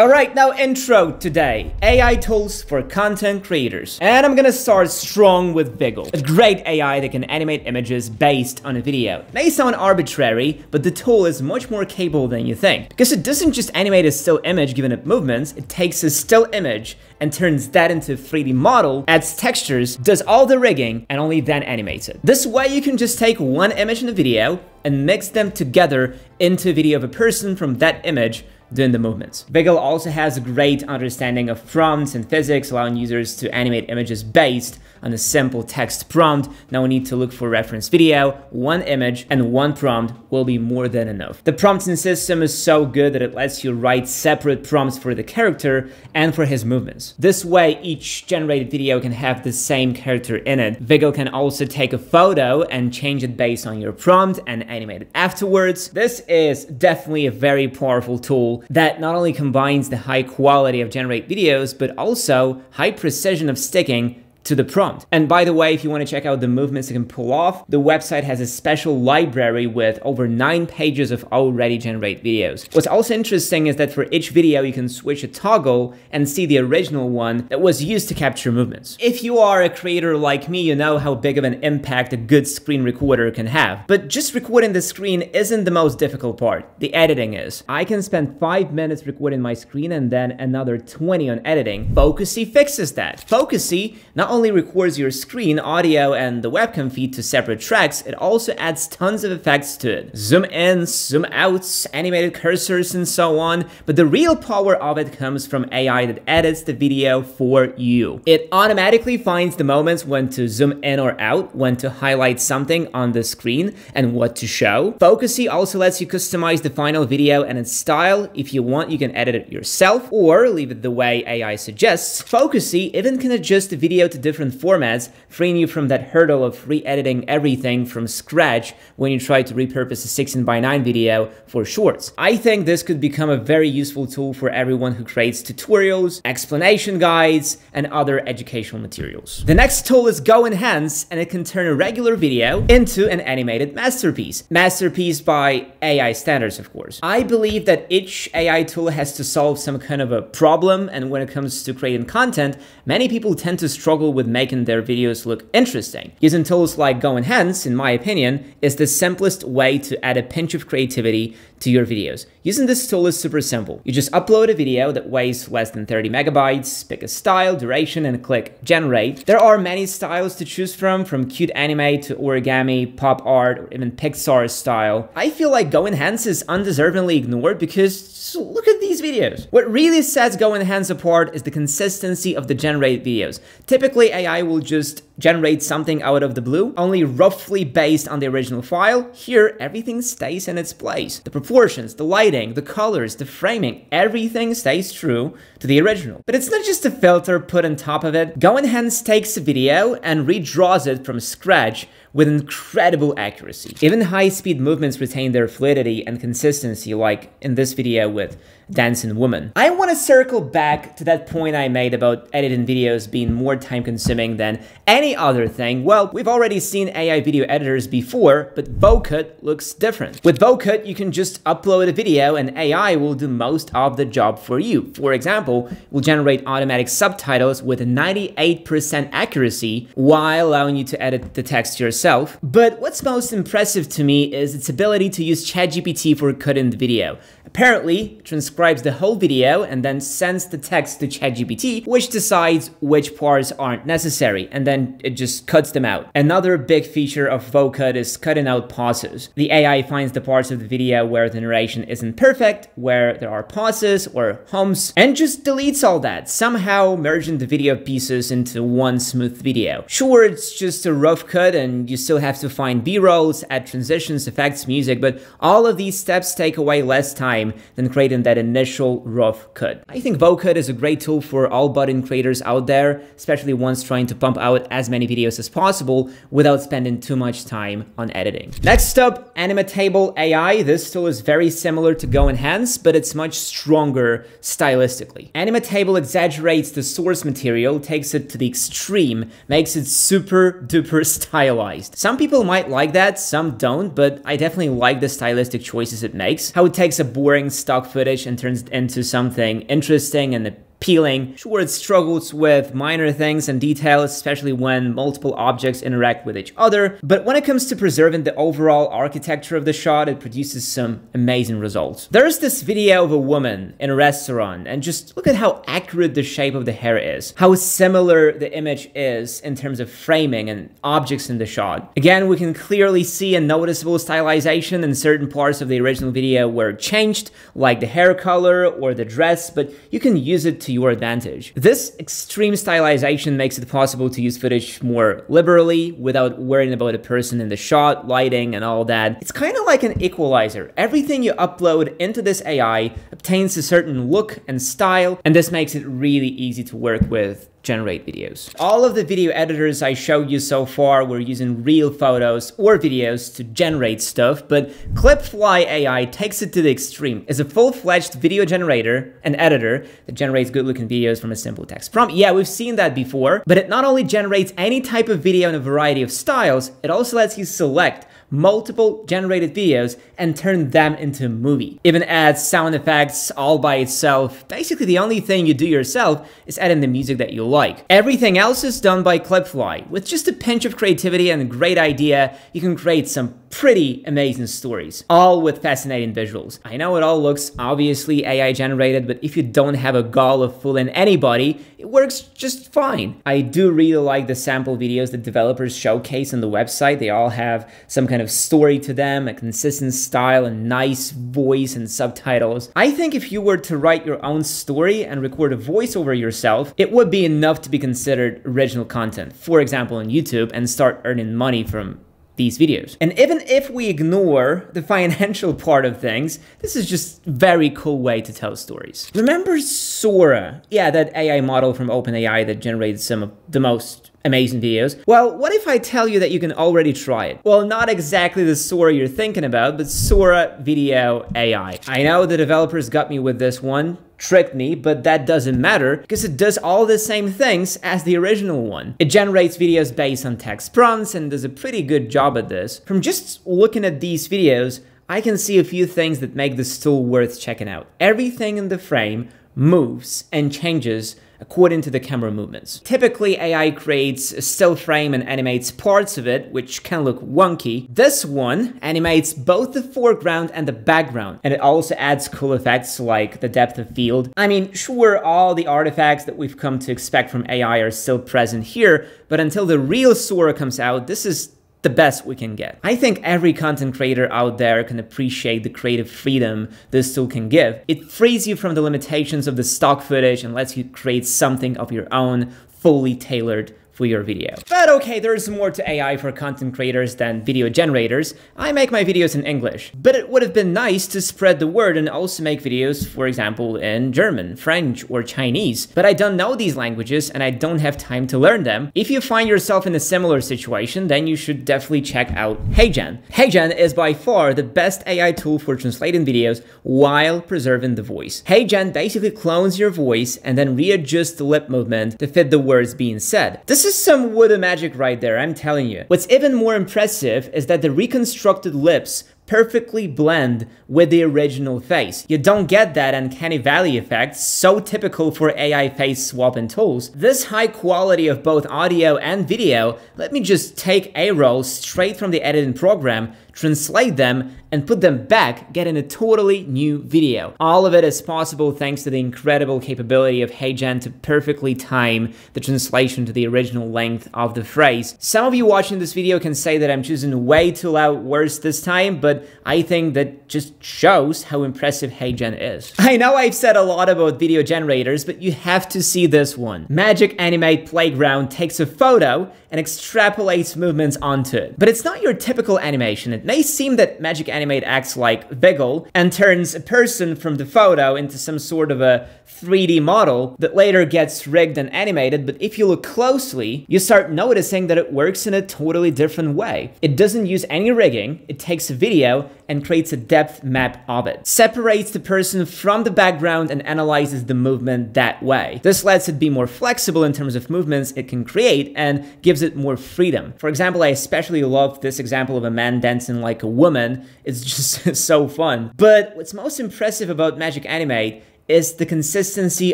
Alright, now intro today. AI tools for content creators. And I'm gonna start strong with Viggle. A great AI that can animate images based on a video. It may sound arbitrary, but the tool is much more capable than you think. Because it doesn't just animate a still image given it movements, it takes a still image and turns that into a 3D model, adds textures, does all the rigging, and only then animates it. This way you can just take one image in a video and mix them together into a video of a person from that image doing the movements. Viggle also has a great understanding of prompts and physics, allowing users to animate images based on a simple text prompt. Now we need to look for reference video, one image, and one prompt will be more than enough. The prompting system is so good that it lets you write separate prompts for the character and for his movements. This way, each generated video can have the same character in it. Viggle can also take a photo and change it based on your prompt and animate it afterwards. This is definitely a very powerful tool that not only combines the high quality of generate videos, but also high precision of sticking to the prompt. And by the way, if you want to check out the movements you can pull off, the website has a special library with over 9 pages of already generated videos. What's also interesting is that for each video, you can switch a toggle and see the original one that was used to capture movements. If you are a creator like me, you know how big of an impact a good screen recorder can have. But just recording the screen isn't the most difficult part. The editing is. I can spend 5 minutes recording my screen and then another 20 on editing. Focusy fixes that. Focusy not only records your screen, audio, and the webcam feed to separate tracks, it also adds tons of effects to it. Zoom in, zoom outs, animated cursors, and so on. But the real power of it comes from AI that edits the video for you. It automatically finds the moments when to zoom in or out, when to highlight something on the screen, and what to show. Focusy also lets you customize the final video and its style. If you want, you can edit it yourself or leave it the way AI suggests. Focusy even can adjust the video to different formats, freeing you from that hurdle of re-editing everything from scratch when you try to repurpose a 16:9 video for shorts. I think this could become a very useful tool for everyone who creates tutorials, explanation guides, and other educational materials. The next tool is GoEnhance, and it can turn a regular video into an animated masterpiece. Masterpiece by AI standards, of course. I believe that each AI tool has to solve some kind of a problem, and when it comes to creating content, many people tend to struggle with making their videos look interesting. Using tools like GoEnhance, in my opinion, is the simplest way to add a pinch of creativity to your videos. Using this tool is super simple. You just upload a video that weighs less than 30 megabytes, pick a style, duration, and click generate. There are many styles to choose from cute anime to origami, pop art, or even Pixar style. I feel like GoEnhance is undeservingly ignored because look at these videos. What really sets GoEnhance apart is the consistency of the generated videos. Typically, AI will just generate something out of the blue, only roughly based on the original file. Here, everything stays in its place. The proportions, the lighting, the colors, the framing, everything stays true to the original. But it's not just a filter put on top of it. GoEnhance takes a video and redraws it from scratch with incredible accuracy. Even high-speed movements retain their fluidity and consistency, like in this video with Dancing Woman. I want to circle back to that point I made about editing videos being more time-consuming than any other thing. Well, we've already seen AI video editors before, but VoCut looks different. With VoCut, you can just upload a video and AI will do most of the job for you. For example, it will generate automatic subtitles with 98% accuracy while allowing you to edit the text yourself. But what's most impressive to me is its ability to use ChatGPT for cutting the video. Apparently, it transcribes the whole video and then sends the text to ChatGPT, which decides which parts aren't necessary, and then it just cuts them out. Another big feature of VoCut is cutting out pauses. The AI finds the parts of the video where the narration isn't perfect, where there are pauses or hums, and just deletes all that, somehow merging the video pieces into one smooth video. Sure, it's just a rough cut and you still have to find B-rolls, add transitions, effects, music, but all of these steps take away less time than creating that initial rough cut. I think VoCut is a great tool for all budding creators out there, especially ones trying to pump out as many videos as possible without spending too much time on editing. Next up, Animatable AI. This tool is very similar to GoEnhance, but it's much stronger stylistically. Animatable exaggerates the source material, takes it to the extreme, makes it super duper stylized. Some people might like that, some don't, but I definitely like the stylistic choices it makes, how it takes a boring stock footage and and turns it into something interesting and appealing. Sure, it struggles with minor things and details, especially when multiple objects interact with each other. But when it comes to preserving the overall architecture of the shot, it produces some amazing results. There's this video of a woman in a restaurant, and just look at how accurate the shape of the hair is, how similar the image is in terms of framing and objects in the shot. Again, we can clearly see a noticeable stylization, and certain parts of the original video were changed, like the hair color or the dress, but you can use it to your advantage. This extreme stylization makes it possible to use footage more liberally without worrying about a person in the shot, lighting, and all that. It's kind of like an equalizer. Everything you upload into this AI obtains a certain look and style, and this makes it really easy to work with. Generate videos. All of the video editors I showed you so far were using real photos or videos to generate stuff, but Clipfly AI takes it to the extreme. It's a full-fledged video generator and editor that generates good-looking videos from a simple text prompt. Yeah, we've seen that before, but it not only generates any type of video in a variety of styles, it also lets you select multiple generated videos and turn them into a movie. Even adds sound effects all by itself. Basically, the only thing you do yourself is add in the music that you like. Everything else is done by Clipfly. With just a pinch of creativity and a great idea, you can create some pretty amazing stories, all with fascinating visuals. I know it all looks obviously AI generated, but if you don't have a goal of fooling anybody, it works just fine. I do really like the sample videos that developers showcase on the website. They all have some kind of story to them, a consistent style, a nice voice, and subtitles. I think if you were to write your own story and record a voiceover yourself, it would be enough to be considered original content, for example, on YouTube, and start earning money from these videos. And even if we ignore the financial part of things, this is just a very cool way to tell stories. Remember Sora? Yeah, that AI model from OpenAI that generated some of the most amazing videos. Well, what if I tell you that you can already try it? Well, not exactly the Sora you're thinking about, but Sora Video AI. I know the developers got me with this one, tricked me, but that doesn't matter because it does all the same things as the original one. It generates videos based on text prompts and does a pretty good job at this. From just looking at these videos, I can see a few things that make this tool worth checking out. Everything in the frame moves and changes according to the camera movements. Typically, AI creates a still frame and animates parts of it, which can look wonky. This one animates both the foreground and the background, and it also adds cool effects like the depth of field. I mean, sure, all the artifacts that we've come to expect from AI are still present here, but until the real Sora comes out, this is the best we can get. I think every content creator out there can appreciate the creative freedom this tool can give. It frees you from the limitations of the stock footage and lets you create something of your own, fully tailored for your video. But okay, there's more to AI for content creators than video generators. I make my videos in English, but it would have been nice to spread the word and also make videos, for example, in German, French, or Chinese. But I don't know these languages and I don't have time to learn them. If you find yourself in a similar situation, then you should definitely check out HeyGen. HeyGen is by far the best AI tool for translating videos while preserving the voice. HeyGen basically clones your voice and then readjusts the lip movement to fit the words being said. This is some word of magic right there, I'm telling you. What's even more impressive is that the reconstructed lips perfectly blend with the original face. You don't get that uncanny valley effect, so typical for AI face swapping tools. This high quality of both audio and video let me just take A-roll straight from the editing program, translate them, and put them back, getting a totally new video. All of it is possible thanks to the incredible capability of HeyGen to perfectly time the translation to the original length of the phrase. Some of you watching this video can say that I'm choosing way too loud words this time, but I think that just shows how impressive HeyGen is. I know I've said a lot about video generators, but you have to see this one. Magic Animate Playground takes a photo and extrapolates movements onto it. But it's not your typical animation. It may seem that Magic Animate acts like Viggle and turns a person from the photo into some sort of a 3D model that later gets rigged and animated, but if you look closely, you start noticing that it works in a totally different way. It doesn't use any rigging, it takes a video and creates a depth map of it. Separates the person from the background and analyzes the movement that way. This lets it be more flexible in terms of movements it can create and gives it more freedom. For example, I especially love this example of a man dancing like a woman. It's just so fun. But what's most impressive about Magic Animate is the consistency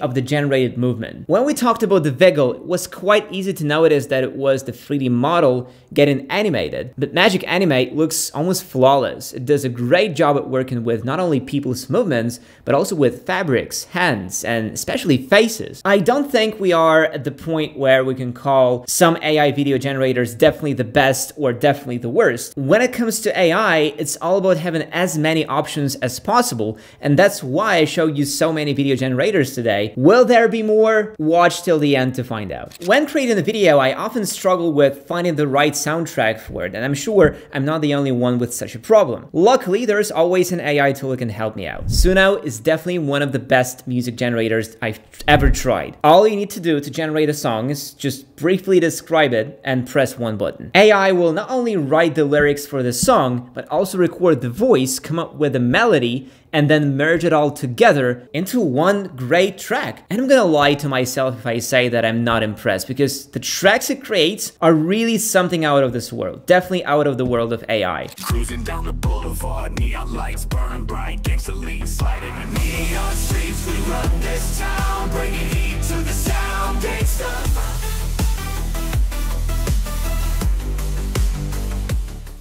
of the generated movement. When we talked about the Viggle, it was quite easy to notice that it was the 3D model getting animated, but Magic Animate looks almost flawless. It does a great job at working with not only people's movements, but also with fabrics, hands, and especially faces. I don't think we are at the point where we can call some AI video generators definitely the best or definitely the worst. When it comes to AI, it's all about having as many options as possible, and that's why I show you so many video generators today. Will there be more? Watch till the end to find out. When creating a video, I often struggle with finding the right soundtrack for it, and I'm sure I'm not the only one with such a problem. Luckily, there's always an AI tool that can help me out. Suno is definitely one of the best music generators I've ever tried. All you need to do to generate a song is just briefly describe it and press one button. AI will not only write the lyrics for the song, but also record the voice, come up with a melody, and then merge it all together into one great track. And I'm gonna lie to myself if I say that I'm not impressed, because the tracks it creates are really something out of this world, definitely out of the world of AI. Cruising down the boulevard, neon lights burn bright, gangsta lean sliding in the neon streets, we run this town, bringing heat to the sound, gangsta.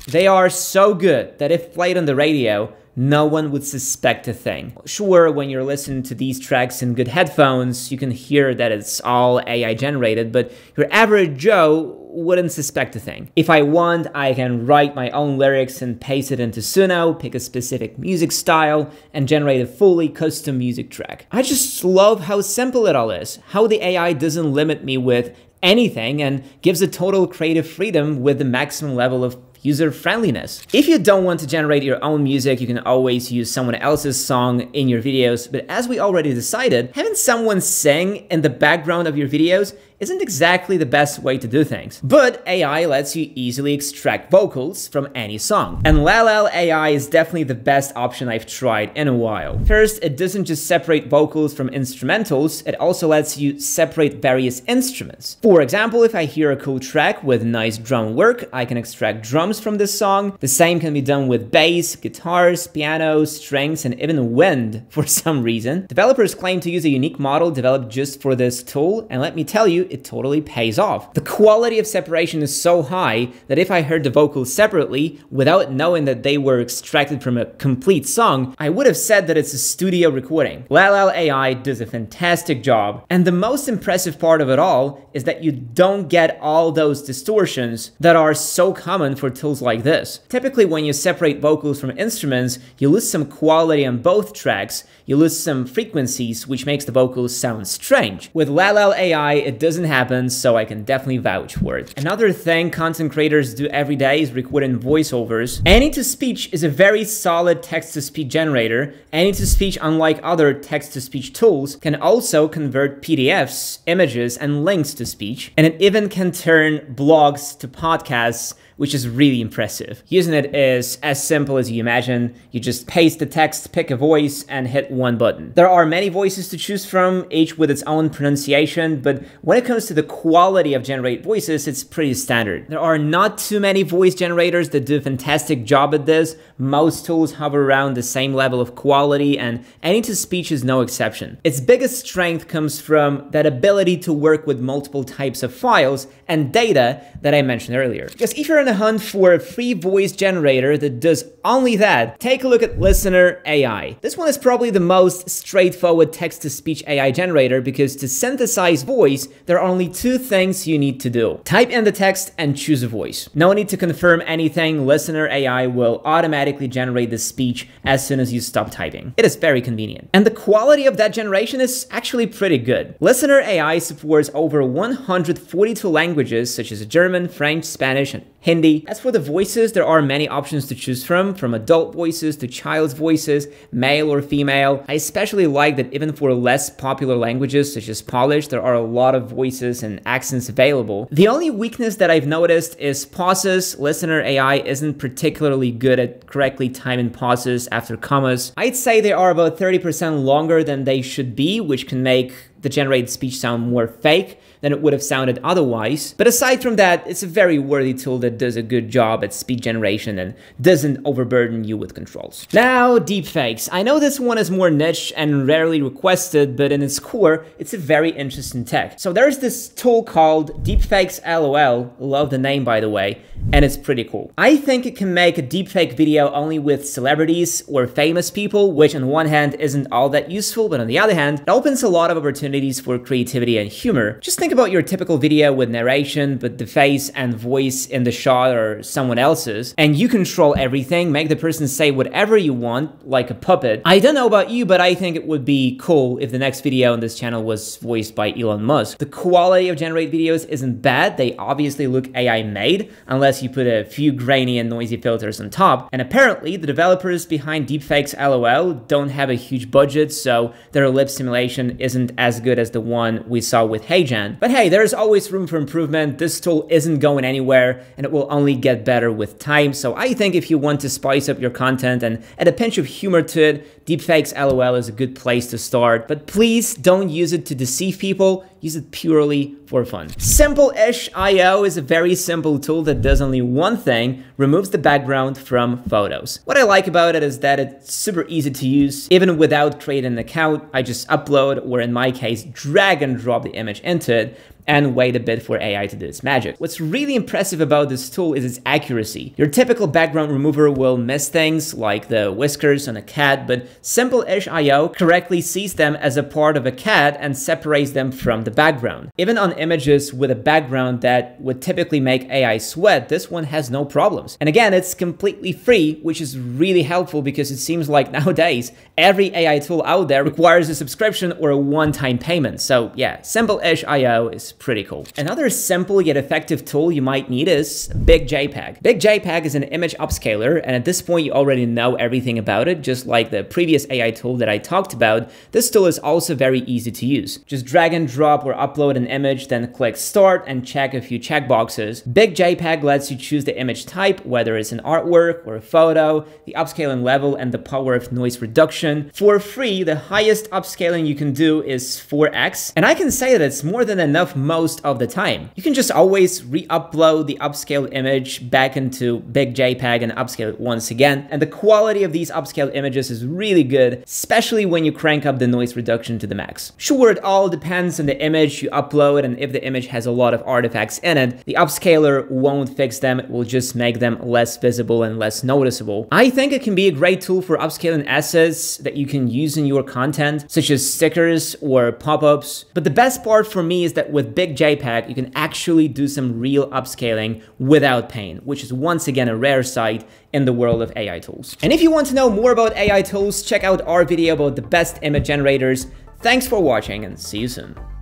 They are so good that if played on the radio, no one would suspect a thing. Sure, when you're listening to these tracks in good headphones, you can hear that it's all AI generated, but your average Joe wouldn't suspect a thing. If I want, I can write my own lyrics and paste it into Suno, pick a specific music style, and generate a fully custom music track. I just love how simple it all is, how the AI doesn't limit me with anything and gives a total creative freedom with the maximum level of user friendliness. If you don't want to generate your own music, you can always use someone else's song in your videos, but as we already decided, having someone sing in the background of your videos isn't exactly the best way to do things. But AI lets you easily extract vocals from any song. And LALAL.AI is definitely the best option I've tried in a while. First, it doesn't just separate vocals from instrumentals, it also lets you separate various instruments. For example, if I hear a cool track with nice drum work, I can extract drums from this song. The same can be done with bass, guitars, piano, strings, and even wind for some reason. Developers claim to use a unique model developed just for this tool, and let me tell you, it totally pays off. The quality of separation is so high that if I heard the vocals separately, without knowing that they were extracted from a complete song, I would have said that it's a studio recording. LALAL.AI does a fantastic job. And the most impressive part of it all is that you don't get all those distortions that are so common for tools like this. Typically, when you separate vocals from instruments, you lose some quality on both tracks, you lose some frequencies, which makes the vocals sound strange. With LALAL.AI, it doesn't happen, so I can definitely vouch for it. Another thing content creators do every day is recording voiceovers. Any2Speech is a very solid text-to-speech generator. Any2Speech, unlike other text-to-speech tools, can also convert PDFs, images, and links to speech, and it even can turn blogs to podcasts, which is really impressive. Using it is as simple as you imagine. You just paste the text, pick a voice, and hit one button. There are many voices to choose from, each with its own pronunciation, but when it comes to the quality of generated voices, it's pretty standard. There are not too many voice generators that do a fantastic job at this. Most tools hover around the same level of quality, and Any2Speech is no exception. Its biggest strength comes from that ability to work with multiple types of files and data that I mentioned earlier. Because if you're on the hunt for a free voice generator that does only that, take a look at Listener AI. This one is probably the most straightforward text-to-speech AI generator, because to synthesize voice, there are only two things you need to do. Type in the text and choose a voice. No need to confirm anything. Listener AI will automatically generate the speech as soon as you stop typing. It is very convenient. And the quality of that generation is actually pretty good. Listener AI supports over 142 languages, such as German, French, Spanish, and Hindi. As for the voices, there are many options to choose from adult voices to child's voices, male or female. I especially like that even for less popular languages such as Polish, there are a lot of voices and accents available. The only weakness that I've noticed is pauses. Listener AI isn't particularly good at correctly timing pauses after commas. I'd say they are about 30% longer than they should be, which can make the generated speech sound more fake than it would have sounded otherwise. But aside from that, it's a very worthy tool that does a good job at speech generation and doesn't overburden you with controls. Now, deepfakes. I know this one is more niche and rarely requested, but in its core, it's a very interesting tech. So there's this tool called Deepfakes LOL, love the name by the way, and it's pretty cool. I think it can make a deepfake video only with celebrities or famous people, which on one hand isn't all that useful, but on the other hand, it opens a lot of opportunities for creativity and humor. Just think about your typical video with narration, but the face and voice in the shot are someone else's, and you control everything, make the person say whatever you want, like a puppet. I don't know about you, but I think it would be cool if the next video on this channel was voiced by Elon Musk. The quality of generated videos isn't bad, they obviously look AI made, unless you put a few grainy and noisy filters on top, and apparently the developers behind Deepfakes LOL don't have a huge budget, so their lip simulation isn't as good as the one we saw with HeyGen. But hey, there's always room for improvement. This tool isn't going anywhere and it will only get better with time. So I think if you want to spice up your content and add a pinch of humor to it, Deepfakes LOL is a good place to start. But please don't use it to deceive people. Use it purely for fun. Simpleish.io is a very simple tool that does only one thing, removes the background from photos. What I like about it is that it's super easy to use. Even without creating an account, I just upload, or in my case, drag and drop the image into it, and wait a bit for AI to do its magic. What's really impressive about this tool is its accuracy. Your typical background remover will miss things like the whiskers on a cat, but Simpleish.io correctly sees them as a part of a cat and separates them from the background. Even on images with a background that would typically make AI sweat, this one has no problems. And again, it's completely free, which is really helpful because it seems like nowadays, every AI tool out there requires a subscription or a one-time payment. So yeah, Simpleish.io is pretty cool. Another simple yet effective tool you might need is Big JPEG. Big JPEG is an image upscaler, and at this point you already know everything about it, just like the previous AI tool that I talked about. This tool is also very easy to use. Just drag and drop or upload an image, then click start and check a few checkboxes. Big JPEG lets you choose the image type, whether it's an artwork or a photo, the upscaling level, and the power of noise reduction. For free, the highest upscaling you can do is 4x, and I can say that it's more than enough most of the time. You can just always re-upload the upscaled image back into Big JPEG and upscale it once again. And the quality of these upscaled images is really good, especially when you crank up the noise reduction to the max. Sure, it all depends on the image you upload, and if the image has a lot of artifacts in it, the upscaler won't fix them, it will just make them less visible and less noticeable. I think it can be a great tool for upscaling assets that you can use in your content, such as stickers or pop-ups. But the best part for me is that with Big JPEG, you can actually do some real upscaling without pain, which is once again a rare sight in the world of AI tools. And if you want to know more about AI tools, check out our video about the best image generators. Thanks for watching and see you soon.